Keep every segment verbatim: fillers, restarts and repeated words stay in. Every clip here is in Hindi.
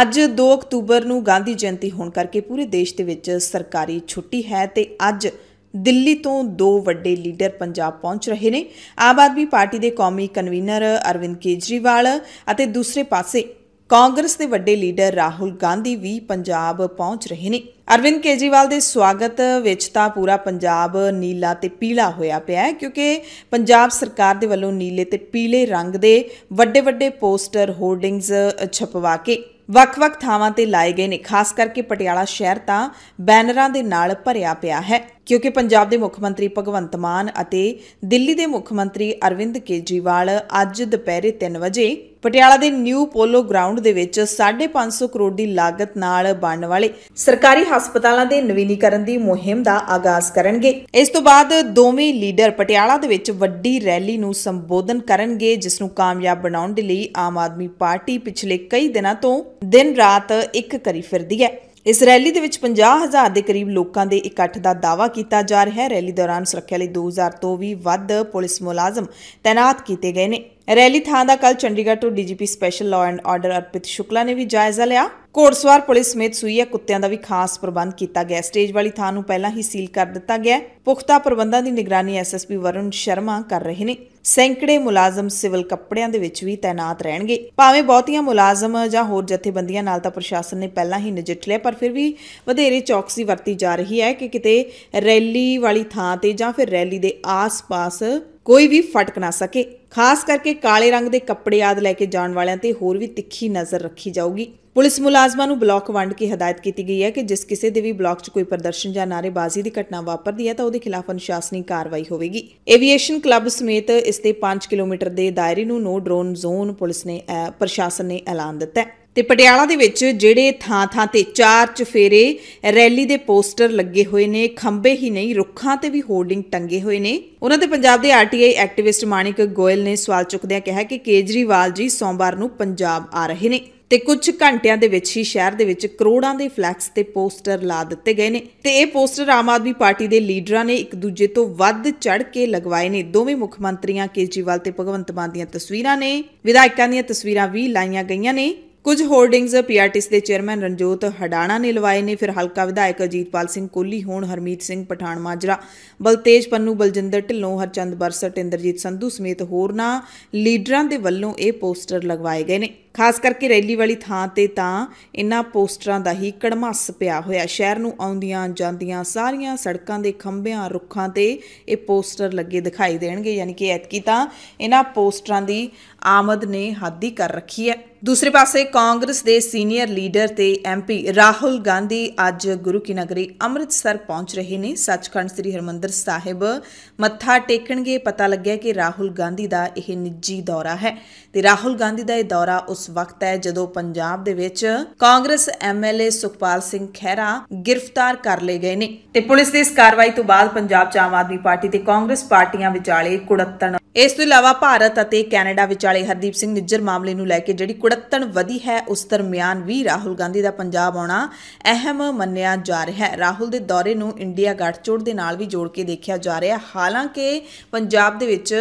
ਅੱਜ दो अक्तूबर ਨੂੰ ਗਾਂਧੀ ਜਯੰਤੀ ਹੋਣ ਕਰਕੇ ਪੂਰੇ ਦੇਸ਼ ਦੇ ਵਿੱਚ ਸਰਕਾਰੀ ਛੁੱਟੀ ਹੈ ਤੇ ਅੱਜ ਦਿੱਲੀ ਤੋਂ ਦੋ ਵੱਡੇ ਲੀਡਰ ਪੰਜਾਬ ਪਹੁੰਚ ਰਹੇ ਨੇ। ਆਮ ਆਦਮੀ ਪਾਰਟੀ ਦੇ ਕੌਮੀ ਕਨਵੀਨਰ ਅਰਵਿੰਦ ਕੇਜਰੀਵਾਲ ਅਤੇ ਦੂਸਰੇ ਪਾਸੇ ਕਾਂਗਰਸ ਦੇ ਵੱਡੇ ਲੀਡਰ ਰਾਹੁਲ ਗਾਂਧੀ ਵੀ ਪੰਜਾਬ ਪਹੁੰਚ ਰਹੇ ਨੇ। ਅਰਵਿੰਦ ਕੇਜਰੀਵਾਲ ਦੇ ਸਵਾਗਤ ਵਿੱਚ ਤਾਂ ਪੂਰਾ ਪੰਜਾਬ ਨੀਲਾ ਤੇ ਪੀਲਾ ਹੋਇਆ ਪਿਆ ਹੈ ਕਿਉਂਕਿ ਪੰਜਾਬ ਸਰਕਾਰ ਦੇ ਵੱਲੋਂ ਨੀਲੇ ਤੇ ਪੀਲੇ ਰੰਗ ਦੇ ਵੱਡੇ ਵੱਡੇ ਪੋਸਟਰ ਹੋਰਡਿੰਗਸ ਛਪਵਾ ਕੇ ਵੱਖ-ਵੱਖ ਥਾਵਾਂ ਤੇ ਲਾਏ ਗਏ ਨੇ। ਖਾਸ ਕਰਕੇ ਪਟਿਆਲਾ ਸ਼ਹਿਰ ਤਾਂ ਬੈਨਰਾਂ ਦੇ ਨਾਲ ਭਰਿਆ ਪਿਆ ਹੈ ਕਿਉਂਕਿ ਪੰਜਾਬ ਦੇ ਮੁੱਖ ਮੰਤਰੀ ਭਗਵੰਤ ਮਾਨ ਅਤੇ ਦਿੱਲੀ ਦੇ ਮੁੱਖ ਮੰਤਰੀ ਅਰਵਿੰਦ ਕੇਜਰੀਵਾਲ ਅੱਜ ਦੁਪਹਿਰੇ तीन बजे ਪਟਿਆਲਾ ਦੇ ਨਿਊ ਪੋਲੋ ਗਰਾਊਂਡ ਦੇ ਵਿੱਚ पाँच सौ पचास ਕਰੋੜ ਦੀ ਲਾਗਤ ਨਾਲ ਬਣਨ ਵਾਲੇ ਸਰਕਾਰੀ ਹਸਪਤਾਲਾਂ ਦੇ ਨਵੀਨੀਕਰਨ ਦੀ ਮੁਹਿੰਮ ਦਾ ਆਗਾਜ਼ ਕਰਨਗੇ। ਇਸ ਤੋਂ ਬਾਅਦ ਦੋਵੇਂ ਲੀਡਰ ਪਟਿਆਲਾ ਦੇ ਵਿੱਚ ਵੱਡੀ ਰੈਲੀ ਨੂੰ ਸੰਬੋਧਨ ਕਰਨਗੇ ਜਿਸ ਨੂੰ ਕਾਮਯਾਬ ਬਣਾਉਣ ਦੇ ਲਈ ਆਮ ਆਦਮੀ ਪਾਰਟੀ ਪਿਛਲੇ ਕਈ ਦਿਨਾਂ ਤੋਂ ਦਿਨ ਰਾਤ ਇੱਕ ਕਰੀ ਫਿਰਦੀ ਹੈ। इस रैली दे विच पचास हज़ार के करीब लोगों के इकट्ठ का दावा किया जा रहा है। रैली दौरान सुरक्षा लिए दो हज़ार तो भी वध पुलिस मुलाजम तैनात किए गए हैं। रैली थां दा कल चंडीगढ़ तो DGP special law and order Arpit Shukla ने भी जायजा लिया। घोड़सवार पुलिस समेत सूईया कुत्तियां दा भी खास प्रबंध किया गया। स्टेज वाली थां नूं पहला ही सील कर दिता गया। पुख्ता प्रबंधों की निगरानी S S P Varun Sharma कर रहे हैं। सैकड़े मुलाजम सिविल कपड़ियां दे विच भी तैनात रहणगे। भावें बहुतियां मुलाजम जां होर जथेबंदियां नाल तां प्रशासन ने पहलां ही नजिठ लिया पर फिर भी वधेरे चौकसी वरती जा रही है कि किते रैली वाली थां ते जां फिर रैली दे आस-पास कोई भी फटक ना सके। खास करके काले रंग दे कपड़े आद लैके जाण वालियां ते होर भी तिखी नज़र रखी जाऊगी। पुलिस मुलाजमां नूं ब्लॉक वंड के हिदायत की गई है कि जिस किसी के भी ब्लॉक च कोई प्रदर्शन या नारेबाजी की घटना वापरती है तो उसके खिलाफ अनुशासनी कार्रवाई होगी। एवीएशन क्लब समेत इसके पांच किलोमीटर के दायरे नूं नो ड्रोन जोन पुलिस ने प्रशासन ने ऐलान दिता है। ਤੇ ਪਟਿਆਲਾ ਦੇ ਵਿੱਚ ਜਿਹੜੇ ਥਾਂ ਥਾਂ ਤੇ ਚਾਰ ਚੁਫੇਰੇ ਰੈਲੀ ਦੇ ਪੋਸਟਰ ਲੱਗੇ ਹੋਏ ਨੇ, ਖੰਭੇ ਹੀ ਨਹੀਂ ਰੁੱਖਾਂ ਤੇ ਵੀ ਹੋਰਡਿੰਗ ਟੰਗੇ ਹੋਏ ਨੇ। ਉਹਨਾਂ ਤੇ ਪੰਜਾਬ ਦੇ ਆਰਟੀਆਈ ਐਕਟਿਵਿਸਟ ਮਾਨਿਕ ਗੋਇਲ ਨੇ ਸਵਾਲ ਚੁੱਕਦਿਆਂ ਕਿਹਾ ਕਿ ਕੇਜਰੀਵਾਲ ਜੀ ਸੋਮਵਾਰ ਨੂੰ ਪੰਜਾਬ ਆ ਰਹੇ ਨੇ ਤੇ ਕੁਝ ਘੰਟਿਆਂ ਦੇ ਵਿੱਚ ਹੀ ਸ਼ਹਿਰ ਦੇ ਵਿੱਚ ਕਰੋੜਾਂ ਦੇ ਫਲੈਕਸ ਤੇ ਪੋਸਟਰ ਲਾ ਦਿੱਤੇ ਗਏ ਨੇ ਤੇ ਇਹ ਪੋਸਟਰ ਆਮ ਆਦਮੀ ਪਾਰਟੀ ਦੇ ਲੀਡਰਾਂ ਨੇ ਇੱਕ ਦੂਜੇ ਤੋਂ ਵੱਧ ਚੜ ਕੇ ਲਗਵਾਏ ਨੇ। ਦੋਵੇਂ ਮੁੱਖ ਮੰਤਰੀਆਂ ਕੇਜਰੀਵਾਲ ਤੇ ਭਗਵੰਤ ਮਾਨ ਦੀਆਂ ਤਸਵੀਰਾਂ ਨੇ, ਵਿਧਾਇਕਾਂ ਦੀਆਂ ਤਸਵੀਰਾਂ ਵੀ ਲਾਈਆਂ ਗਈਆਂ ਨੇ। कुछ होर्डिंग्स पीआरटीसी के चेयरमैन रणजोत हडाणा ने लवाए ने। फिर हल्का विधायक अजीतपाल सिंह कोहली होण, हरमीत सिंह पठान माजरा, बलतेज पन्नू, बलजिंदर ढिलों, हरचंद बरस, सतिंदरजीत संधू समेत होरना लीडरां दे वल्लों ये पोस्टर लगवाए गए ने। खास करके रैली वाली थां ते तां इन्हां पोस्टरां दा ही कड़मास पिया होया। शहर नूं आउंदियां जांदियां सारियां सड़कां दे खंभियां रुखां ते ये पोस्टर लगे दिखाई देणगे। यानी कि ऐतकी तां इन्हां पोस्टरां दी आमद ने हद ही कर रखी है। दूसरे पासे कांग्रेस के सीनियर लीडर ते एमपी राहुल गांधी अज गुरु की नगरी अमृतसर पहुंच रहे हैं। सचखंड श्री हरमंदर साहिब मत्था टेकणगे। पता लग्या कि राहुल गांधी का यह निजी दौरा है ते राहुल गांधी का यह दौरा उस वक्त है जदों पंजाब दे विच कांग्रेस एमएलए सुखपाल सिंह खैरा गिरफ्तार कर लए गए ने ते पुलिस की इस कार्रवाई तो बाद पंजाब च आम आदमी पार्टी ते कांग्रेस पार्टियां विचाले कुड़त्तन। इस तों इलावा भारत अते कैनेडा विचाले हरदीप सिंह निज्जर मामले नूं लैके जिहड़ी कुड़त्तन वधी है उस दरमियान भी राहुल गांधी दा पंजाब आउणा अहम मन्निया जा रहा है। राहुल दे दौरे नूं इंडिया गठजोड़ दे नाल भी जोड़ के देखिया जा रहा है। हालांकि पंजाब दे विच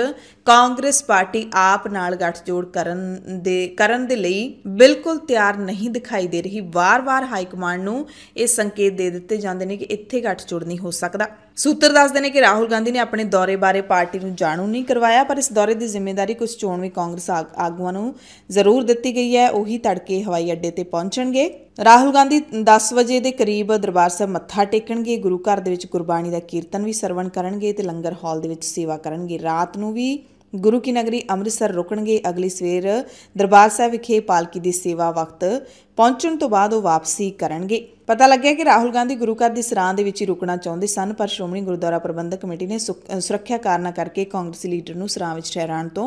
कांग्रेस पार्टी आप नाल गठजोड़ करन दे करन दे लई बिल्कुल तैयार नहीं दिखाई दे रही। बार बार हाईकमान नूं इह संकेत दे दित्ते जांदे ने कि इत्थे गठजोड़ नहीं हो सकदा। सूत्र दसदे ने कि राहुल गांधी ने अपने दौरे बारे पार्टी नूं जाणू नहीं करवाया पर इस दौरे दी जिम्मेदारी कुछ चोणवी कांग्रेस आगूआं नूं जरूर दित्ती गई है। उही तड़के हवाई अड्डे ते पहुंचणगे। राहुल गांधी दस बजे के करीब दरबार साहब मत्था टेकणगे। गुरु घर दे विच गुरबाणी दा कीर्तन भी सरवण करनगे ते लंगर हाल दे विच सेवा करनगे। रात नूं भी गुरु की नगरी अमृतसर रुकणगे। अगली सवेर दरबार साहब विखे पालकी दी सेवा वक्त पहुंचण तो बाद वापसी करनगे। पता लग्या कि राहुल गांधी गुरु घर की सरां दे विच ही रुकना चाहुंदे सन पर श्रोमणी गुरुद्वारा प्रबंधक कमेटी ने सुरक्षा कारणा करके कांग्रेसी लीडर नूं सरां विच ठहराण तो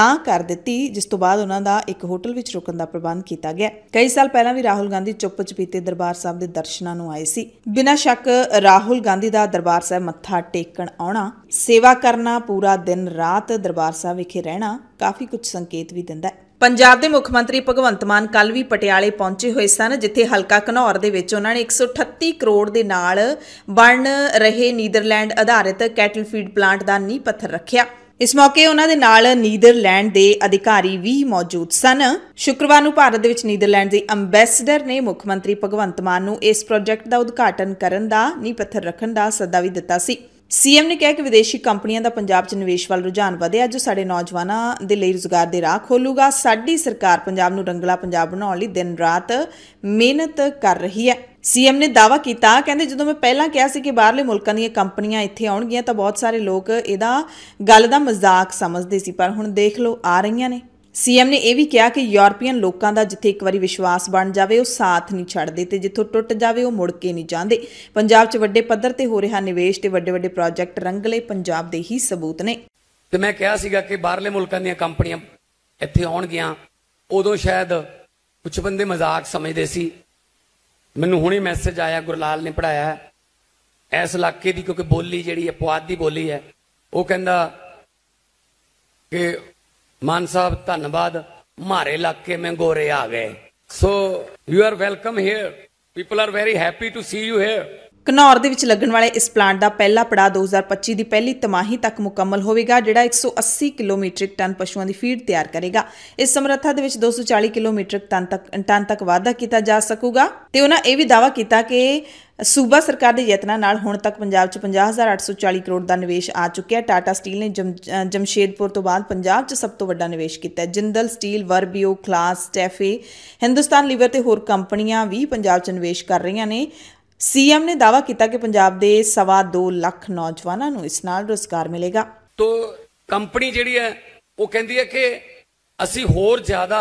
ना कर दित्ती जिस तो बाद उन्हां दा इक होटल विच रुकण दा प्रबंध किया गया। कई साल पहलां भी राहुल गांधी चुप चपीते दरबार साहब दे दर्शनां नूं आए सी। बिना शक राहुल गांधी दा दरबार साहब मत्था टेकण आउणा, सेवा करना, पूरा दिन रात दरबार साहब विखे रहना काफ़ी कुछ संकेत भी दिंदा है। पंजाब के मुख्य मंत्री भगवंत मान कल भी पटियाले पहुंचे हुए सन जिथे हल्का घनौर दे विच उन्हां ने एक सौ अठत्ती करोड़ दे नाल बन रहे नीदरलैंड आधारित कैटल फीड प्लांट का नींह पत्थर रखिया। इस मौके उन्हां दे नाल नीदरलैंड दे अधिकारी भी मौजूद सन। शुक्रवार नूं भारत दे विच नीदरलैंड दे अंबैसडर ने मुख मंत्री भगवंत मान नूं इस प्रोजेक्ट दा उद्घाटन करन दा नींह पत्थर रखण दा सदा भी दित्ता सी। सीएम ने कहा कि विदेशी कंपनियां दा पंजाब च निवेश वाल रुझान वधिया जो साडे नौजवानां दे लई रोजगार दे राह खोलूगा। साडी सरकार पंजाब नूं रंगला पंजाब बनाउण लई दिन रात मेहनत कर रही है। सीएम ने दावा किया, कहते जो मैं पहला कहा सी कि बाहरले मुल्कां दीयां कंपनियां इत्थे आउणगीयां तां बहुत सारे लोग इहदा गल दा मजाक समझदे सी, पर हुण देख लो आ रहीयां ने। सीएम ने यह भी कहा कि यूरोपीयन लोगों का जिथे एक बार विश्वास बन जाए वो साथ नहीं छड़ते तो जितों टुट जाए वो मुड़ के नहीं जाते। पंजाब च वड्डे पद्धर ते हो रहा निवेश ते वड्डे वड्डे प्रोजेक्ट रंगले पंजाब दे ही सबूत ने। ते मैं कहा सीगा कि बाहरले मुल्कां दीयां कंपनियां इत्थे आउणगीयां, उदों शायद कुछ बंदे मजाक समझदे सी। मैनूं हुणे मैसेज आया, गुरलाल ने पढ़ाया है इस इलाके की, क्योंकि बोली जिहड़ी है पुआध दी बोली है। वो कहंदा कि मान साहब धन्यवाद, हमारे इलाके में गोरे आ गए। So you are welcome here, people are very happy to see you here. Kanaur दे विच लगन वाले इस प्लांट दा पहला पड़ा दो हज़ार पच्चीस दी पहली तिमाही तक मुकम्मल होवेगा, जिहड़ा एक सौ अस्सी किलो मीट्रिक टन पशुओं दी फीड तैयार करेगा। इस समर्था दे विच दो सौ चालीस किलो मीट्रिक टन तक टन तक वाधा कीता जा सकूगा। ते उन्हां इह भी दावा कीता कि सूबा सरकार के यत्नां नाल हुण तक पंजाब च पचास हज़ार आठ सौ चालीस करोड़ का निवेश आ चुकिया। टाटा स्टील ने जम जमशेदपुर तो बाद पंजाब च सब तो वड्डा निवेश किया। जिंदल स्टील, वर्बियो, खलास, टैफे, हिंदुस्तान लीवर ते होर कंपनियां भी पंजाब च निवेश कर रही ने। सीएम ने दावा किया कि पंजाब दे सवा दो लाख नौजवानों नूं इस नाल रोजगार मिलेगा। तो कंपनी जिहड़ी है वो कहती है कि असी होर ज़्यादा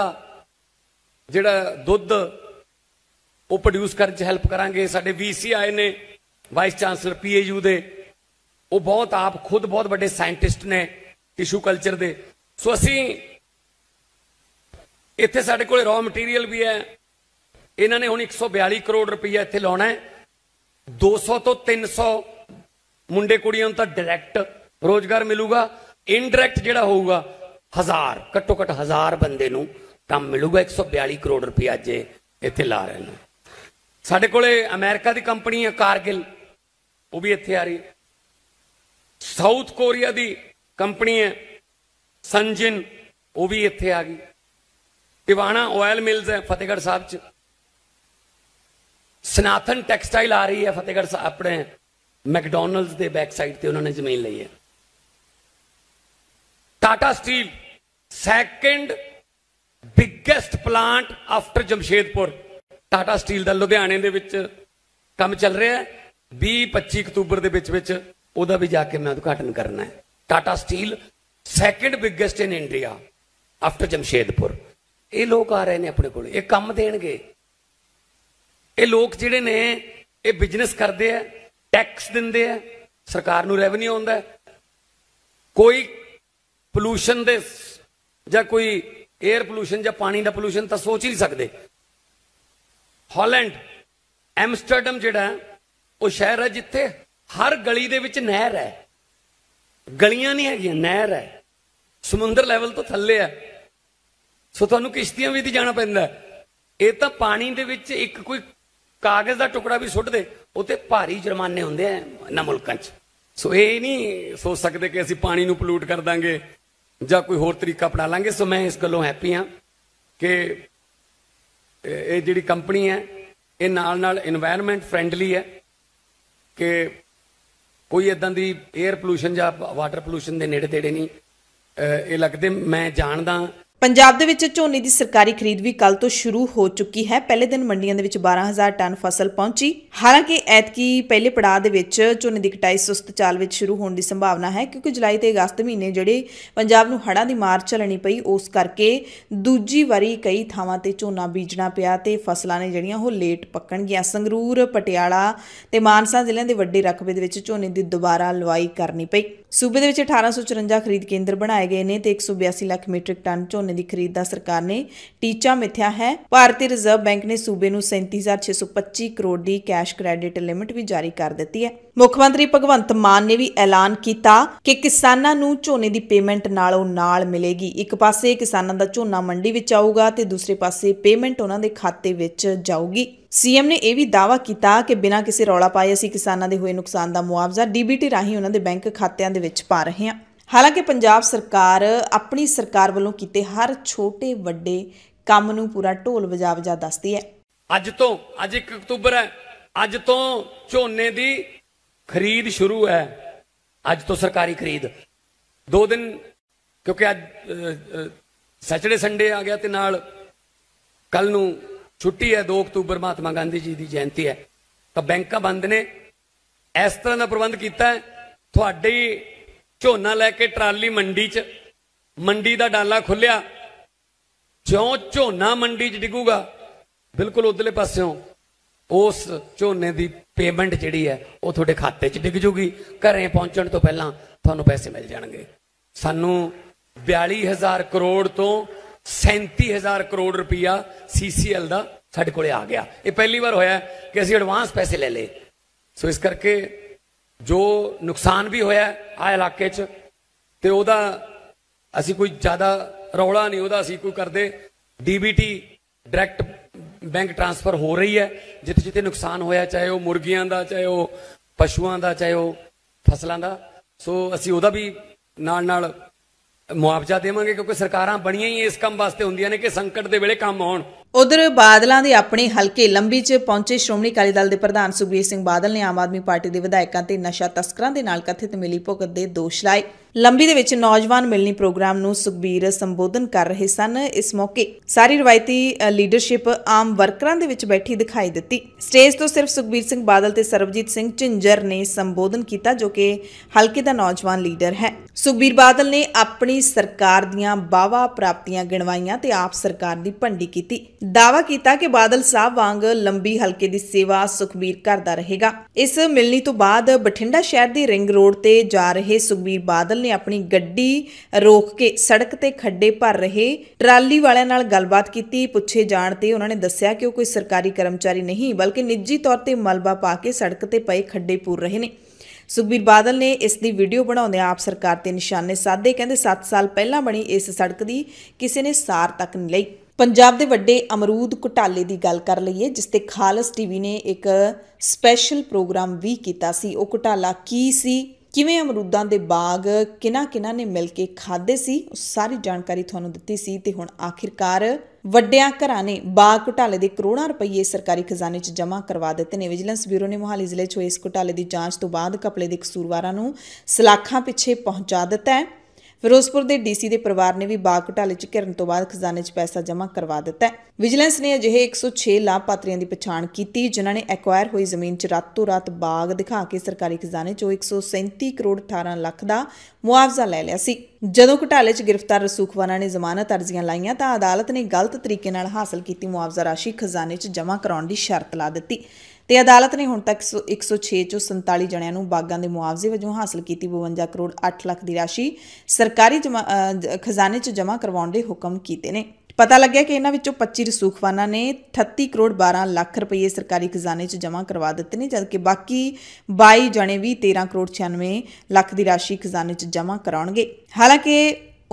जिहड़ा दुध वो प्रोड्यूस करने च हैल्प करांगे। साडे वीसी आए ने, vice chancellor P A U दे, वो बहुत आप खुद बहुत बड़े साइंटिस्ट ने टिशू कल्चर दे। सो असी इत्थे साडे कोल रॉ मटीरियल भी है। इन्होंने हुण एक सौ बयाली करोड़ रुपया इत्थे लाउणा है। दो सौ तो तीन सौ मुंडे कुड़ियों तां डायरैक्ट रोजगार मिलूगा, इनडायरैक्ट जिहड़ा होऊगा हज़ार घट्टो घट्ट हज़ार बंदे नूं काम मिलूगा। एक सौ बयाली करोड़ रुपया अज्ज इत्थे ला रहे हैं। साढ़े कोले अमेरिका दी कंपनी है कारगिल, वो भी इत्थे आ रही है। साउथ कोरिया दी कंपनी है संजिन, वो भी इत्थे आ गई। टिवाणा ऑयल मिल्स है फतेहगढ़ साहब च। सनातन टेक्सटाइल आ रही है फतेहगढ़ साहब, अपने मैकडॉनल्ड्स के बैक साइड पे उन्होंने जमीन ली है। Tata steel second biggest plant after Jamshedpur, Tata steel का लुधियाने दे विच काम चल रहा है। बीस पच्चीस अक्तूबर के विच विच उहदा भी जाके मैं उद्घाटन करना है। Tata steel second biggest in India after Jamshedpur. ये लोग आ रहे हैं अपने कोल, ये काम देणगे। ये लोग जिहड़े ने ये बिजनेस करते हैं, टैक्स दिंदे है, सरकार नूं रेवन्यू आउंदा है। कोई पोल्यूशन दे जां कोई एयर पोल्यूशन जां पानी का पोल्यूशन तो सोच ही नहीं सकते। हॉलैंड एम्स्टरडम जिहड़ा वो शहर है जिथे हर गली दे विच नहर है, गलियां नहीं हैगियां, नहर है, समुंदर लैवल तो थल्ले है। सो तुहानूं किश्तियां भी ते जाना पैंदा है। ये तो पानी दे विच एक कोई कागज़ का टुकड़ा भी सुट दे उत्ते भारी जुर्माने हुंदे है इन्हां मुल्कां च। सो ये नहीं सोच सकदे कि असीं पानी नूं पलूट कर दांगे जां कोई होर तरीका अपना लांगे। सो मैं इस गल्लों हैप्पी हाँ कि ये जिहड़ी कंपनी है ये नाल नाल इन्वायरमेंट फ्रेंडली है कि कोई इदां दी एयर पोल्यूशन या वाटर पोल्यूशन दे नेड़े तेड़े नहीं ये लगदे। मैं जानदा पंजाब दे विच झोने की सरकारी खरीद भी कल तो शुरू हो चुकी है। पहले दिन मंडियों के बारह हज़ार टन फसल पहुंची। हालांकि ऐतकी पहले पड़ाव के विच झोने की कटाई सुस्त चाल में शुरू होने की संभावना है, क्योंकि जुलाई तो अगस्त महीने जिहड़े पंजाब नूं हड़ां की मार झलनी पई, उस करके दूजी वारी कई थावां ते झोना बीजना पिया ते फसलां ने जिहड़ियां ओह लेट पक्कणगीयां। संगरूर, पटियाला ते मानसा जिले के वड्डे रकबे दे विच झोने की दुबारा लवाई करनी पई। सूबे दे विच अठारह सौ चुरंजा खरीद केंद्र बनाए गए हैं। एक सौ बयासी लख मीट्रिक टन झोने ਦੀ ਖਰੀਦ ਦਾ ਸਰਕਾਰ ਨੇ ਟੀਚਾ ਮਿਥਿਆ ਹੈ। ਭਾਰਤੀ ਰਿਜ਼ਰਵ ਬੈਂਕ ਨੇ ਸੂਬੇ ਨੂੰ सैंतीस हज़ार छे सौ पच्चीस ਕਰੋੜ ਦੀ ਕੈਸ਼ ਕ੍ਰੈਡਿਟ ਲਿਮਿਟ ਵੀ ਜਾਰੀ ਕਰ ਦਿੱਤੀ ਹੈ। ਮੁੱਖ ਮੰਤਰੀ ਭਗਵੰਤ ਮਾਨ ਨੇ ਵੀ ਐਲਾਨ ਕੀਤਾ ਕਿ ਕਿਸਾਨਾਂ ਨੂੰ ਝੋਨੇ ਦੀ ਪੇਮੈਂਟ ਨਾਲੋਂ ਨਾਲ ਮਿਲੇਗੀ। ਇੱਕ ਪਾਸੇ ਕਿਸਾਨਾਂ ਦਾ ਝੋਨਾ ਮੰਡੀ ਵਿੱਚ ਆਊਗਾ ਤੇ ਦੂਸਰੇ ਪਾਸੇ ਪੇਮੈਂਟ ਉਹਨਾਂ ਦੇ ਖਾਤੇ ਵਿੱਚ ਜਾਊਗੀ। सीएम ने यह भी दावा किया कि बिना किसी रौला पाए असीं किसानां दे होए नुकसान का मुआवजा डीबीटी राहीं उन्हां दे बैंक खातियां दे विच पा रहे हैं। हालांकि पंजाब सरकार अपनी सरकार वालों कीते हर छोटे वड्डे काम नूं पूरा ढोल वजा वजा दसदी है। अज तो अज एक अक्तूबर है, अज तो झोने की खरीद शुरू है, अज तो सरकारी खरीद दो दिन, क्योंकि अज सैटरडे संडे आ गया ते नाल कल नूं छुट्टी है, दो अक्तूबर महात्मा गांधी जी की जयंती है, तो बैंक बंद ने। इस तरह का प्रबंध किया थोड़ी झोना लैके ट्राली मंडी च, मंडी का डाला खुलिया, ज्यों झोना मंडी च डिगूगा बिल्कुल उधरले पास्यों उस झोने की पेमेंट जिहड़ी है वो थोड़े खाते च डिग जूगी, घरें पहुंचण तो पहलां तुहानूं पैसे मिल जाणगे। सानू बयाली हज़ार करोड़ तो सैंती हज़ार करोड़ रुपया सी सी एल का साढ़े कोले आ गया। ये पहली बार होया कि असीं एडवांस पैसे ले ले, सो इस करके जो नुकसान भी होया आ इलाके च ते उहदा असीं कोई ज़्यादा रौला नहीं, उहदा असीं कोई करदे। D B T direct bank transfer हो रही है, जिथे जिथे नुकसान होया, चाहे वह मुर्गियां का, चाहे वह पशुओं का, चाहे वह फसलों का, सो असीं उहदा भी नाल नाल मुआवजा देवांगे, क्योंकि सरकारां बणियां ही इस काम वास्ते हुंदियां ने कि संकट दे वेले काम आउण। उधर बादलों के अपने हल्के लंबी च पहुंचे श्रोमणी अकाली दल के प्रधान सुखबीर सिंह बादल ने आम आदमी पार्टी के विधायकों ते नशा तस्करां दे नाल कथित मिली भुगत के दोष लाए। लंबी दे विच नौजवान मिलनी प्रोग्राम नूं सुखबीर संबोधन कर रहे सन। इस मौके सारी रिवायती लीडरशिप आम वर्करां दे विच बैठी दिखाई दिती। स्टेज तो सिर्फ सुखबीर सिंह बादल ते सरबजीत सिंह झिंजर ने संबोधन किया, जो कि हल्के का नौजवान लीडर है। सुखबीर बादल ने अपनी सरकार दीयां बावा प्राप्तियां गिणवाईयां ते आप सरकार दी भंडी कीती। दावा किया कि बादल साहब वांग लंबी हल्के की सेवा सुखबीर करदा रहेगा। इस मिलनी तो बाद बठिंडा शहर के रिंग रोड ते जा रहे सुखबीर बादल ने अपनी गड्डी रोक के सड़क ते खड्डे भर रहे ट्राली वाले नाल गलबात की। पुछे जाण ते उन्होंने दस्सिया कि वो कोई सरकारी कर्मचारी नहीं बल्कि निजी तौर पर मलबा पा के सड़क ते पए खड्डे पूर रहे ने। सुखबीर बादल ने इस दी वीडियो बनाउंदे आप सरकार ते निशाने साधे, कहते सत्त साल पहला बनी इस सड़क की किसी ने सार तक नहीं लई। पंजाब दे वड्डे अमरूद घोटाले की गल कर लईए, जिसते खालस टीवी ने एक स्पैशल प्रोग्राम भी किया सी। वो घोटाला की सी, किवें अमरूदां दे बाग किना किना ने मिल के खाधे सी, सारी जानकारी तुहानूं दित्ती सी। ते हुण आखिरकार वड्डियां घरां ने बाग घोटाले के करोड़ों रुपये सरकारी खजाने च जमा करवा दिते ने। विजिलेंस ब्यूरो ने मोहाली जिले च इस घोटाले की जांच तो बाद घपले के कसूरवारां नूं सलाखां पिछे पहुंचा दिता है। फिरोजपुर के डीसी के परिवार ने भी बाग घोटाले च घिरन तो बाद खजाने च पैसा जमा करवा दिता है। विजिलेंस ने अजिहे एक सौ छे लाभपात्रियों की पछाण की, जिन्हों ने एक्वायर हुई जमीन च रातों रात बाग दिखा के सरकारी खजाने चो एक सौ सैंती करोड़ अठारह लख का मुआवजा लै लिया सी। जदों घोटाले च गिरफ्तार रसूखवाना ने जमानत अर्जियां लाइया तो अदालत ने गलत तरीके नाल हासिल की मुआवजा राशि खजाने च जमा कराने की शर्त ला दी। ते अदालत ने हुण तक एक सौ छे चो संताली जणियां नूं बागां दे मुआवजे वजों हासिल की बवंजा करोड़ अठ लख की राशि सरकारी जमा खजाने च जमा करवाउण दे हुकम कीते ने। पता लग्या कि इन्हां विचों पच्ची रसूखवाना ने अठत्ती करोड़ बारह लख रुपये सरकारी खजाने च जमा करवा दिते ने, जबकि बाकी बाई जणे भी तेरह करोड़ छियानवे लख की राशि खजाने च जमा कराउणगे। हालांकि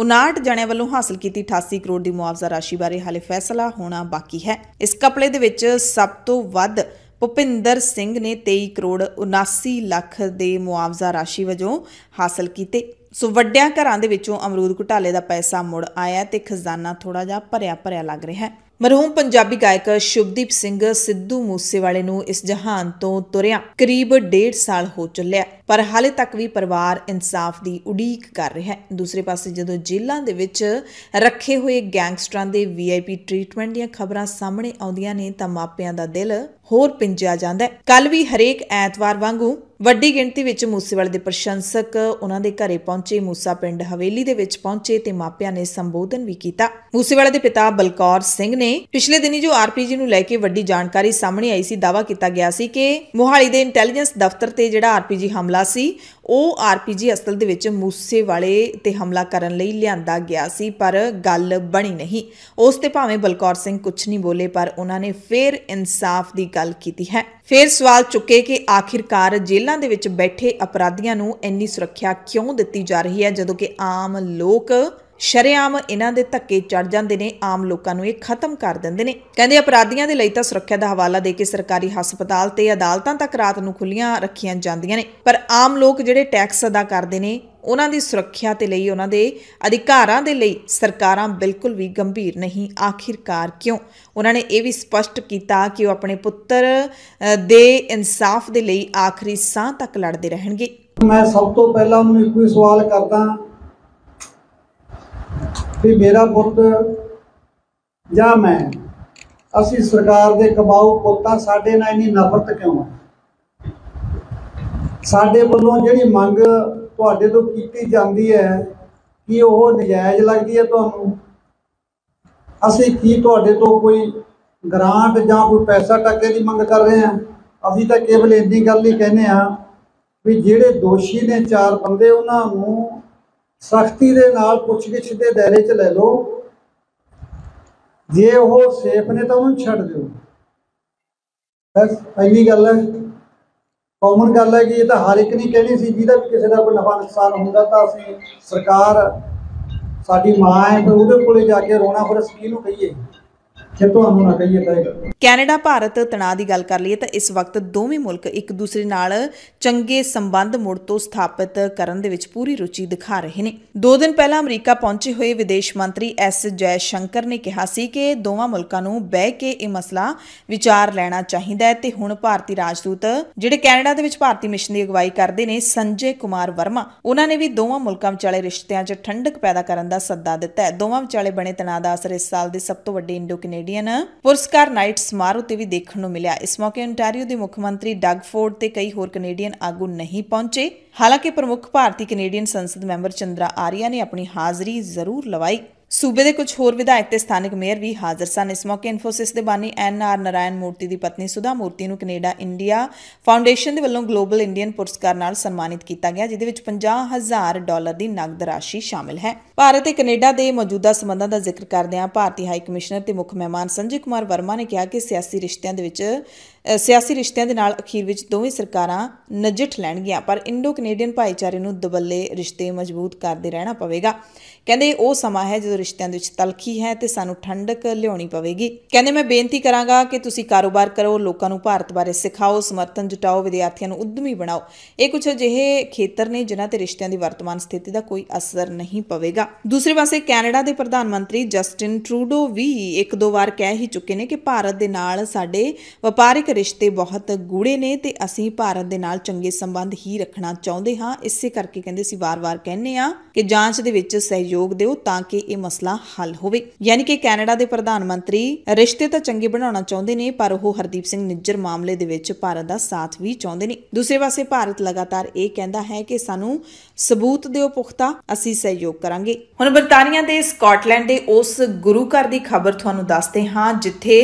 उनाहठ जणियां वल्लों हासिल की अठासी करोड़ की मुआवजा राशि बारे हाले फैसला होना बाकी है। इस घपले दे विच सब तों वध भुपिंदर सिंह ने तेई करोड़ उनासी लख दे मुआवजा राशि वजों हासिल कीते। सो वड्डियां घरां दे विचों अमरूद घोटाले दा पैसा मुड़ आया ते खजाना थोड़ा जा भरिया भरिया लग रहा है। मरहूम पंजाबी गायक शुभदीप सिंह सिद्धू मूसेवाले नूं इस जहान तो तुरिया करीब डेढ़ साल हो चलिया, पर हाले तक भी परिवार इंसाफ की उड़ीक कर रहा है। दूसरे पासे जदों जेलों दे विच रखे हुए गैंगस्टरां दे वी आई पी ट्रीटमेंट दीयां खबरां सामने आउंदियां ने तां मापियां दा दिल होर पिंजिया जांदा है। कल भी हरेक ऐतवार वांगू ਵੱਡੀ ਗਿਣਤੀ ਵਿੱਚ ਮੂਸੇਵਾਲੇ ਦੇ ਪ੍ਰਸ਼ੰਸਕ ਉਹਨਾਂ ਦੇ ਘਰੇ ਪਹੁੰਚੇ। ਮੂਸਾ ਪਿੰਡ ਹਵੇਲੀ ਦੇ ਵਿੱਚ ਪਹੁੰਚੇ ਤੇ ਮਾਪਿਆਂ ਨੇ ਸੰਬੋਧਨ ਵੀ ਕੀਤਾ। ਮੂਸੇਵਾਲੇ ਦੇ ਪਿਤਾ ਬਲਕੌਰ ਸਿੰਘ ਨੇ ਪਿਛਲੇ ਦਿਨੀ ਜੋ ਆਰਪੀਜੀ ਨੂੰ ਲੈ ਕੇ ਵੱਡੀ ਜਾਣਕਾਰੀ ਸਾਹਮਣੇ ਆਈ ਸੀ, ਦਾਵਾ ਕੀਤਾ ਗਿਆ ਸੀ ਕਿ ਮੋਹਾਲੀ ਦੇ ਇੰਟੈਲੀਜੈਂਸ ਦਫ਼ਤਰ ਤੇ ਜਿਹੜਾ ਆਰਪੀਜੀ ਹਮਲਾ ਸੀ ਉਹ ਆਰਪੀਜੀ ਅਸਲ ਦੇ ਵਿੱਚ ਮੂਸੇਵਾਲੇ ਤੇ ਹਮਲਾ ਕਰਨ ਲਈ ਲਿਆਂਦਾ ਗਿਆ ਸੀ, ਪਰ ਗੱਲ ਬਣੀ ਨਹੀਂ। ਉਸ ਤੇ ਭਾਵੇਂ ਬਲਕੌਰ ਸਿੰਘ ਕੁਝ ਨਹੀਂ ਬੋਲੇ, ਪਰ ਉਹਨਾਂ ਨੇ ਫੇਰ ਇਨਸਾਫ ਦੀ ਗੱਲ ਕੀਤੀ ਹੈ। ਫੇਰ ਸਵਾਲ ਚੁੱਕੇ ਕਿ ਆਖਿਰਕਾਰ ਜੇਲ੍ਹਾਂ ਦੇ ਵਿੱਚ ਬੈਠੇ ਅਪਰਾਧੀਆਂ ਨੂੰ ਇੰਨੀ ਸੁਰੱਖਿਆ ਕਿਉਂ ਦਿੱਤੀ ਜਾ ਰਹੀ ਹੈ, ਜਦੋਂ ਕਿ ਆਮ ਲੋਕ ਸ਼ਰੇਆਮ ਇਹਨਾਂ ਦੇ ਧੱਕੇ ਚੜ ਜਾਂਦੇ ਨੇ। ਆਮ ਲੋਕਾਂ ਨੂੰ ਇਹ ਖਤਮ ਕਰ ਦਿੰਦੇ ਨੇ। ਕਹਿੰਦੇ ਅਪਰਾਧੀਆਂ ਦੇ ਲਈ ਤਾਂ ਸੁਰੱਖਿਆ ਦਾ ਹਵਾਲਾ ਦੇ ਕੇ ਸਰਕਾਰੀ ਹਸਪਤਾਲ ਤੇ ਅਦਾਲਤਾਂ ਤੱਕ ਰਾਤ ਨੂੰ ਖੁੱਲੀਆਂ ਰੱਖੀਆਂ ਜਾਂਦੀਆਂ ਨੇ, ਪਰ ਆਮ ਲੋਕ ਜਿਹੜੇ ਟੈਕਸ ਅਦਾ ਕਰਦੇ ਨੇ ਉਹਨਾਂ ਦੀ ਸੁਰੱਖਿਆ ਦੇ ਲਈ, ਉਹਨਾਂ ਦੇ ਅਧਿਕਾਰਾਂ ਦੇ ਲਈ ਸਰਕਾਰਾਂ ਬਿਲਕੁਲ ਵੀ ਗੰਭੀਰ ਨਹੀਂ। ਆਖਿਰਕਾਰ ਕਿਉਂ? ਉਹਨਾਂ ਨੇ ਇਹ ਵੀ ਸਪਸ਼ਟ ਕੀਤਾ ਕਿ ਉਹ ਆਪਣੇ ਪੁੱਤਰ ਦੇ ਇਨਸਾਫ ਦੇ ਲਈ ਆਖਰੀ ਸਾਹ ਤੱਕ ਲੜਦੇ ਰਹਿਣਗੇ। ਮੈਂ ਸਭ ਤੋਂ ਪਹਿਲਾਂ ਉਹਨੂੰ ਇੱਕੋ ਹੀ ਸਵਾਲ ਕਰਦਾ ਕਿ ਮੇਰਾ ਪੁੱਤ ਜਾਂ ਮੈਂ, ਅਸੀਂ ਸਰਕਾਰ ਦੇ ਕਮਾਊ ਪੁੱਤਾਂ, ਸਾਡੇ ਨਾਲ ਇੰਨੀ ਨਫ਼ਰਤ ਕਿਉਂ ਹੈ? ਸਾਡੇ ਵੱਲੋਂ ਜਿਹੜੀ ਮੰਗ ਤੁਹਾਡੇ ਤੋਂ ਕੀਤੀ ਜਾਂਦੀ है कि वह नजायज़ लगती है तो असी की तुहाडे तो कोई ग्रांट या कोई पैसा टके की मंग कर रहे हैं? अभी तो केवल इन्नी गल ही कहने भी जिहड़े दोषी ने चार बंदे उन्होंने सख्ती के नाल पुछगिछ के दायरे च ले लो, जे वह सेफ ने तो उन्होंने छड्ड दिओ, बस इन्नी गल है। कॉमन गल है कि ये तो हर एक नहीं कहनी सी, जिदा भी किसी का कोई नफा नुकसान होंगे तो असी सरकार साडी मां है तो उहदे कोले जाके रोना फिर किहनूं कहिए। ਕੈਨੇਡਾ ਭਾਰਤ ਤਣਾਅ ਦੀ ਗੱਲ ਕਰ ਲਈਏ ਤਾਂ ਇਸ ਵਕਤ ਦੋਵੇਂ ਮੁਲਕ ਇੱਕ ਦੂਸਰੇ ਨਾਲ ਚੰਗੇ ਸੰਬੰਧ ਮੁੜ ਤੋਂ ਸਥਾਪਿਤ ਕਰਨ ਦੇ ਵਿੱਚ ਪੂਰੀ ਰੁਚੀ ਦਿਖਾ ਰਹੇ ਨੇ। ਦੋ ਦਿਨ ਪਹਿਲਾਂ ਅਮਰੀਕਾ ਪਹੁੰਚੇ ਹੋਏ ਵਿਦੇਸ਼ ਮੰਤਰੀ ਐਸ ਜੈਸ਼ੰਕਰ ਨੇ ਕਿਹਾ ਸੀ ਕਿ ਦੋਵਾਂ ਮੁਲਕਾਂ ਨੂੰ ਬਹਿ ਕੇ ਇਹ ਮਸਲਾ ਵਿਚਾਰ ਲੈਣਾ ਚਾਹੀਦਾ ਹੈ ਤੇ ਹੁਣ ਭਾਰਤੀ ਰਾਜਦੂਤ ਜਿਹੜੇ ਕੈਨੇਡਾ ਦੇ ਵਿੱਚ ਭਾਰਤੀ ਮਿਸ਼ਨ ਦੀ ਅਗਵਾਈ ਕਰਦੇ ਨੇ ਸੰਜੇ ਕੁਮਾਰ ਵਰਮਾ, ਉਹਨਾਂ ਨੇ ਵੀ ਦੋਵਾਂ ਮੁਲਕਾਂ ਵਿਚਾਲੇ ਰਿਸ਼ਤਿਆਂ 'ਚ ਠੰਡਕ ਪੈਦਾ ਕਰਨ ਦਾ ਸੱਦਾ ਦਿੱਤਾ ਹੈ। ਦੋਵਾਂ ਵਿਚਾਲੇ ਬਣੇ ਤਣਾਅ ਦਾ ਅਸਰ ਇਸ ਸਾਲ ਦੇ ਸਭ ਤੋਂ ਵੱਡੇ ਇੰਡੋ ਕੈਨੇਡੀਅਨ पुरस्कार नाइट समारोह ते भी देखने को मिला। इस मौके ओंटारियो के मुख्यमंत्री डग फोर्ड ते कई होर कनेडियन आगू नहीं पहुंचे। हालांकि प्रमुख भारतीय कनेडियन संसद मैंबर चंद्रा आरिया ने अपनी हाजिरी जरूर लवाई। सूबे के कुछ होर विधायक ते स्थानिक मेयर भी हाजिर सन। इस मौके इन्फोसिस के बानी एन आर नारायण मूर्ति की पत्नी सुधा मूर्ति नूं कनेडा इंडिया फाउंडेशन के वालों ग्लोबल इंडियन पुरस्कार नाल सन्मानित किया गया, जिहदे विच पचास हज़ार डॉलर की नगद राशि शामिल है। भारत ते कनेडा के मौजूदा संबंधों का जिक्र करदिआं भारतीय हाई कमिश्नर ते मुख्य मेहमान संजय कुमार वर्मा ने कहा कि सियासी रिश्तिਆਂ ਦੇ ਵਿੱਚ सियासी रिश्तिਆਂ ਦੇ ਨਾਲ ਅਖੀਰ ਵਿੱਚ ਦੋਵੇਂ ਸਰਕਾਰਾਂ ਨਜਿੱਠ ਲੈਣਗੀਆਂ, पर इंडो कनेडियन भाईचारे ਨੂੰ ਦਬੱਲੇ रिश्ते मजबूत करते रहना पवेगा। ਕਹਿੰਦੇ ਉਹ ਸਮਾਂ ਹੈ ਜਦੋਂ ਰਿਸ਼ਤਿਆਂ ਦੇ ਵਿੱਚ ਤਲਖੀ ਹੈ ਤੇ ਸਾਨੂੰ ਠੰਡਕ ਲਿਆਉਣੀ ਪਵੇਗੀ। ਕਹਿੰਦੇ ਮੈਂ ਬੇਨਤੀ ਕਰਾਂਗਾ ਕਿ ਤੁਸੀਂ ਕਾਰੋਬਾਰ ਕਰੋ, ਲੋਕਾਂ ਨੂੰ ਭਾਰਤ ਬਾਰੇ ਸਿਖਾਓ, ਸਮਰਥਨ ਜੁਟਾਓ, ਵਿਦਿਆਰਥੀਆਂ ਨੂੰ ਉਦਮੀ ਬਣਾਓ। ਇਹ ਕੁਝ ਅਜਿਹੇ ਖੇਤਰ ਨੇ ਜਿਨ੍ਹਾਂ ਤੇ ਰਿਸ਼ਤਿਆਂ ਦੀ ਵਰਤਮਾਨ ਸਥਿਤੀ ਦਾ ਕੋਈ ਅਸਰ ਨਹੀਂ ਪਵੇਗਾ। ਦੂਸਰੇ ਪਾਸੇ ਕੈਨੇਡਾ ਦੇ ਪ੍ਰਧਾਨ ਮੰਤਰੀ ਜਸਟਿਨ ਟਰੂਡੋ ਵੀ ਇੱਕ ਦੋ ਵਾਰ ਕਹਿ ਹੀ ਚੁੱਕੇ ਨੇ ਕਿ ਭਾਰਤ ਦੇ ਨਾਲ ਸਾਡੇ ਵਪਾਰਿਕ ਰਿਸ਼ਤੇ ਬਹੁਤ ਗੂੜੇ ਨੇ ਤੇ ਅਸੀਂ ਭਾਰਤ ਦੇ ਨਾਲ ਚੰਗੇ ਸੰਬੰਧ ਹੀ ਰੱਖਣਾ ਚਾਹੁੰਦੇ ਹਾਂ। ਇਸੇ ਕਰਕੇ ਕਹਿੰਦੇ ਅਸੀਂ ਵਾਰ-ਵਾਰ ਕਹਿੰਦੇ ਹਾਂ ਕਿ ਜਾਂਚ ਦੇ ਵਿੱਚ ਸਹਿਯੋਗ ਦਿਓ ਤਾਂ ਕਿ ਇਹ ਮਸਲਾ ਹੱਲ ਹੋਵੇ। ਯਾਨੀ ਕਿ ਕੈਨੇਡਾ ਦੇ ਪ੍ਰਧਾਨ ਮੰਤਰੀ ਰਿਸ਼ਤੇ ਤਾਂ ਚੰਗੇ ਬਣਾਉਣਾ ਚਾਹੁੰਦੇ ਨੇ, ਪਰ ਉਹ ਹਰਦੀਪ ਸਿੰਘ ਨਿੱਜਰ ਮਾਮਲੇ ਦੇ ਵਿੱਚ ਭਾਰਤ ਦਾ ਸਾਥ ਵੀ ਚਾਹੁੰਦੇ ਨੇ। ਦੂਸਰੇ ਪਾਸੇ ਭਾਰਤ ਲਗਾਤਾਰ ਇਹ ਕਹਿੰਦਾ ਹੈ ਕਿ ਸਾਨੂੰ ਸਬੂਤ ਦਿਓ ਪੁਖਤਾ, ਅਸੀਂ ਸਹਿਯੋਗ ਕਰਾਂਗੇ। ਹੁਣ ਬਰਤਾਨੀਆ ਦੇ ਸਕਾਟਲੈਂਡ ਦੇ ਉਸ ਗੁਰੂ ਘਰ ਦੀ ਖਬਰ ਤੁਹਾਨੂੰ ਦੱਸਦੇ ਹਾਂ ਜਿੱਥੇ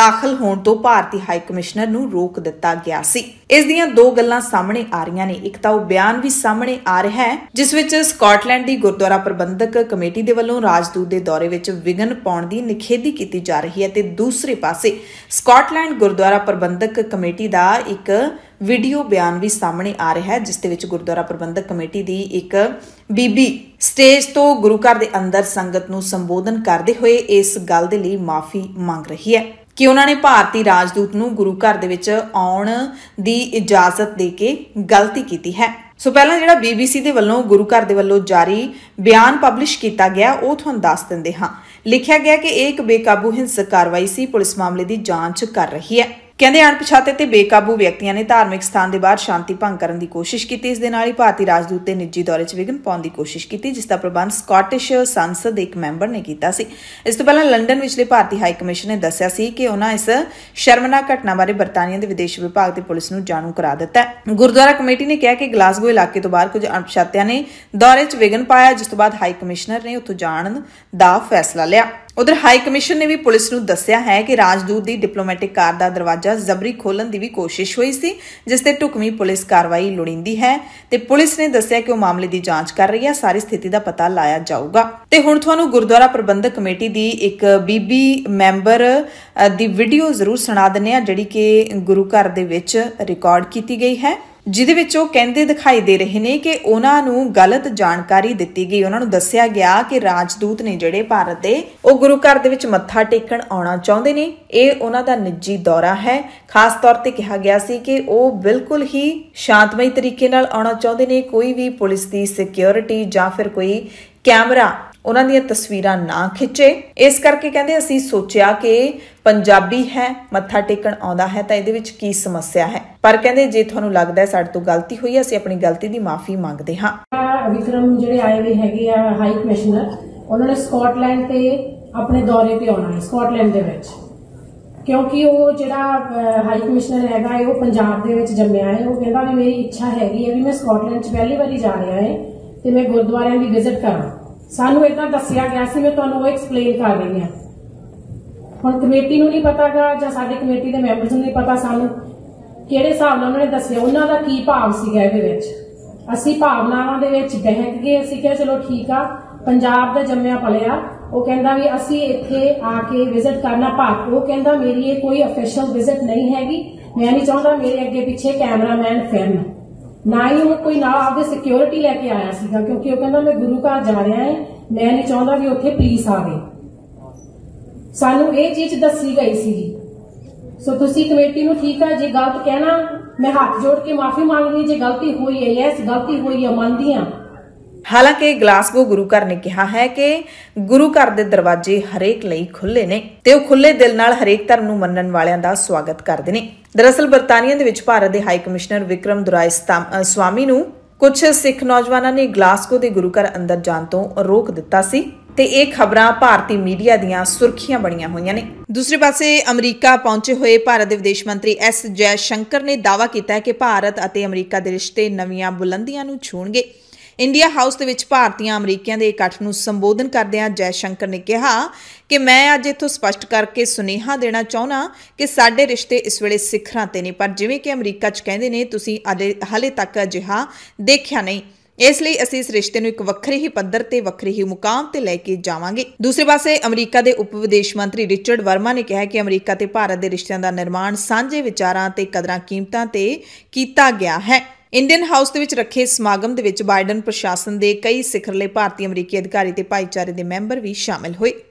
ਦਾਖਲ ਹੋਣ ਤੋਂ ਭਾਰਤੀ ਹਾਈ ਕਮਿਸ਼ਨਰ ਨੂੰ ਰੋਕ ਦਿੱਤਾ ਗਿਆ ਸੀ। ਇਸ ਦੀਆਂ ਦੋ ਗੱਲਾਂ ਸਾਹਮਣੇ ਆ ਰਹੀਆਂ ਨੇ। ਇੱਕ ਤਾਂ ਉਹ ਬਿਆਨ ਵੀ ਸਾਹਮਣੇ ਆ ਰਿਹਾ ਹੈ ਜਿਸ ਵਿੱਚ ਸਕਾਟਲੈਂਡ ਦੀ ਗੁਰਦੁਆਰਾ ਪ੍ਰਬੰਧਕ ਕਮੇਟੀ ਦੇ ਵੱਲੋਂ ਰਾਜਦੂਤ ਦੇ ਦੌਰੇ ਵਿੱਚ ਵਿਘਨ ਪਾਉਣ ਦੀ ਨਿਖੇਧੀ ਕੀਤੀ ਜਾ ਰਹੀ ਹੈ ਤੇ ਦੂਸਰੇ ਪਾਸੇ ਸਕਾਟਲੈਂਡ ਗੁਰਦੁਆਰਾ ਪ੍ਰਬੰਧਕ ਕਮੇਟੀ ਦਾ ਇੱਕ ਵੀਡੀਓ ਬਿਆਨ ਵੀ ਸਾਹਮਣੇ ਆ ਰਿਹਾ ਹੈ ਜਿਸ ਦੇ ਵਿੱਚ ਗੁਰਦੁਆਰਾ ਪ੍ਰਬੰਧਕ ਕਮੇਟੀ ਦੀ ਇੱਕ ਬੀਬੀ ਸਟੇਜ ਤੋਂ ਗੁਰੂ ਘਰ ਦੇ ਅੰਦਰ ਸੰਗਤ ਨੂੰ ਸੰਬੋਧਨ ਕਰਦੇ ਹੋਏ ਇਸ ਗੱਲ ਦੇ ਲਈ ਮਾਫੀ ਮੰਗ ਰਹੀ ਹੈ ਕਿ ਉਹਨਾਂ ਨੇ ਭਾਰਤੀ ਰਾਜਦੂਤ ਨੂੰ ਗੁਰੂ ਘਰ ਦੇ ਵਿੱਚ ਆਉਣ ਦੀ ਇਜਾਜ਼ਤ ਦੇ ਕੇ ਗਲਤੀ ਕੀਤੀ ਹੈ। ਸੋ ਪਹਿਲਾਂ ਜਿਹੜਾ ਬੀਬੀਸੀ ਦੇ ਵੱਲੋਂ ਗੁਰੂ ਘਰ ਦੇ ਵੱਲੋਂ ਜਾਰੀ ਬਿਆਨ ਪਬਲਿਸ਼ ਕੀਤਾ ਗਿਆ ਉਹ ਤੁਹਾਨੂੰ ਦੱਸ ਦਿੰਦੇ ਹਾਂ। ਲਿਖਿਆ ਗਿਆ ਕਿ ਇਹ ਇੱਕ ਬੇਕਾਬੂ ਹਿੰਸਕ ਕਾਰਵਾਈ ਸੀ, ਪੁਲਿਸ ਮਾਮਲੇ ਦੀ ਜਾਂਚ ਕਰ ਰਹੀ ਹੈ। ਕਹਿੰਦੇ ਅਣਪਛਾਤੇ ਤੇ ਬੇਕਾਬੂ ਵਿਅਕਤੀਆਂ ਨੇ ਧਾਰਮਿਕ ਸਥਾਨ ਦੇ ਬਾਹਰ ਸ਼ਾਂਤੀ ਭੰਗ ਕਰਨ ਦੀ ਕੋਸ਼ਿਸ਼ ਕੀਤੀ। ਇਸ ਦੇ ਨਾਲ ਹੀ ਭਾਰਤੀ ਰਾਜਦੂਤ ਦੇ ਨਿੱਜੀ ਦੌਰੇ 'ਚ ਵਿਘਨ ਪਾਉਣ ਦੀ ਕੋਸ਼ਿਸ਼ ਕੀਤੀ ਜਿਸ ਦਾ ਪ੍ਰਬੰਧ ਸਕਾਟਿਸ਼ ਸੰਸਦ ਦੇ ਇੱਕ ਮੈਂਬਰ ਨੇ ਕੀਤਾ ਸੀ। ਇਸ ਤੋਂ ਪਹਿਲਾਂ ਲੰਡਨ ਵਿਚਲੇ ਭਾਰਤੀ ਹਾਈ ਕਮਿਸ਼ਨ ਨੇ ਦੱਸਿਆ ਸੀ ਕਿ ਉਹਨਾਂ ਇਸ ਸ਼ਰਮਨਾਕ ਘਟਨਾ ਬਾਰੇ ਬਰਤਾਨੀਆ ਦੇ ਵਿਦੇਸ਼ ਵਿਭਾਗ ਤੇ ਪੁਲਿਸ ਨੂੰ ਜਾਣੂ ਕਰਾ ਦਿੱਤਾ। ਗੁਰਦੁਆਰਾ ਕਮੇਟੀ ਨੇ ਕਿਹਾ ਕਿ ਗਲਾਸਗੋ ਇਲਾਕੇ ਤੋਂ ਬਾਹਰ ਕੁਝ ਅਣਪਛਾਤਿਆਂ ਨੇ ਦੌਰੇ 'ਚ ਵਿਘਨ ਪਾਇਆ ਜਿਸ ਤੋਂ ਬਾਅਦ ਹਾਈ ਕਮਿਸ਼ਨਰ ਨੇ ਉੱਥੋਂ ਜਾਣ ਦਾ ਫੈਸਲਾ ਲਿਆ। उधर हाई कमिशन ने भी पुलिस नूं दस्सिया है कि राजदूत की डिप्लोमैटिक कार का दरवाजा जबरी खोलन की भी कोशिश हुई सी जिसते ढुकवीं पुलिस कार्रवाई लोड़ींदी है ते पुलिस ने दस्सिया कि वह मामले की जांच कर रही है, सारी स्थिति का पता लाया जाऊगा। ते हुण तुहानूं गुरुद्वारा प्रबंधक कमेटी की एक बीबी मैंबर दी वीडियो जरूर सुणा दिंदे आ जिहड़ी कि गुरु घर दे विच रिकॉर्ड की गई है। जिहदे विचों कहंदे दिखाई दे रहे ने कि उन्हां नूं गलत जानकारी दित्ती गई। उन्हां नूं दस्सिया गया कि राजदूत ने जिहड़े भारत दे ओह गुरु घर दे विच मत्था टेकण आउणा चाहुंदे ने, इह उन्हां दा निजी दौरा है। खास तौर ते कहा गया सी कि ओह बिल्कुल ही शांतमई तरीके नाल आउणा चाहुंदे ने, कोई भी पुलिस दी सिक्योरिटी जां फिर कोई कैमरा उन्हां दीआं तस्वीरां ना खिचे। इस करके कहंदे असीं सोचिया कि पंजाबी है, मत्था टेकण आउंदा है तां इहदे विच की समस्या है, पर कहंदे जे तुहानूं लगदा है साडे तों गलती होई असीं अपनी गलती दी माफी मंगदे हां। विक्रम जिहड़े आए वे हैगे आ हाई कमिश्नर, उन्हां ने स्काटलैंड ते अपने दौरे ते आउणा है स्काटलैंड दे विच, क्योंकि वो जिहड़ा हाई कमिश्नर हैगा है वो पंजाब दे विच जम्मिया है। वो कहंदा वी मेरी इच्छा हैगी है वी मैं स्काटलैंड च पहली वारी जा रिहा है ते मैं गुरुद्वारियां दी विजिट करां। सानू इतना दसिया गया सी, मैं तुहानूं एक्सप्लेन कर रही हूं। हुण कमेटी नूं नहीं पता गा जां साडी कमेटी दे मैंबर्स नूं नहीं पता सानू किहड़े हिसाब नाल उन्होंने दसिया, उन्हां दा की भाव सीगा इहदे विच। असीं भावनावां दे विच बहक गए, असीं किहा चलो ठीक आ, पंजाब दा जम्मिया पलिया। वो कहंदा वी असीं इत्थे आके विजिट करना भाव, वो कहंदा मेरी ये कोई ऑफिशियल विजिट नहीं हैगी, मैं नहीं चाहुंदा मेरे अगे पिछे कैमरामैन फिरन। ना ही वो कोई ना आपके सिक्योरिटी लेके आया सीगा, क्योंकि वो कहना मैं गुरु घर जा रहा है, मैं नहीं चाहता भी उत्थे पुलिस आवे। सानू ये चीज दसी गई सीगी। सो तुसी कमेटी नूं ठीक है जे गलत कहना, मैं हाथ जोड़ के माफी मांगनी जे गलती हुई है, यस गलती हुई है, मानदी हां। हालांकि ग्लासगो गुरु घर ने कहा है कि गुरु घर के दरवाजे हरेक लई खुले ने ते वो खुले दिल नाल हरेक धर्म नूं मन्नण वालियां दा स्वागत करदे ने। दरअसल बरतानिया दे विच भारत के high commissioner Vikram Doraiswami नूं कुछ सिख नौजवानों ने ग्लासगो के गुरु घर अंदर जाण तों रोक दिता सी ते ये खबरां भारतीय मीडिया दीयां सुर्खियां बणीआं होईआं ने। दूसरे पासे अमरीका पहुंचे हुए भारत के विदेश मंत्री एस जयशंकर ने दावा किया है कि भारत और अमरीका के रिश्ते नवीआं बुलंदियां नूं छूणगे। इंडिया हाउस के भारतीय अमरीकियों के इकट्ठ को संबोधन करदे जयशंकर ने कहा कि मैं अज इत्थों स्पष्ट करके सुनेहा देना चाहुंदा कि साडे रिश्ते इस वेले सिखरां ते ने, पर जिवें कि अमरीका च कहंदे ने तुसीं हाले तक अजिहा देखिआ नहीं, इसलिए असीं इस रिश्ते नूं इक वक्रे ही पद्धर ते वक्रे ही मुकाम ते लै के जावांगे। दूसरे पासे अमरीका के उप विदेश मंत्री रिचर्ड वर्मा ने कहा कि अमरीका ते भारत के रिश्तिਆਂ ਦਾ ਨਿਰਮਾਣ ਸਾਂਝੇ ਵਿਚਾਰਾਂ ਤੇ ਕਦਰਾਂ ਕੀਮਤਾਂ ਤੇ ਕੀਤਾ ਗਿਆ ਹੈ। इंडियन हाउस के रखे समागम के बाइडन प्रशासन के कई सिखरले भारतीय अमरीकी अधिकारी ते भाईचारे के मैंबर भी शामिल हुए।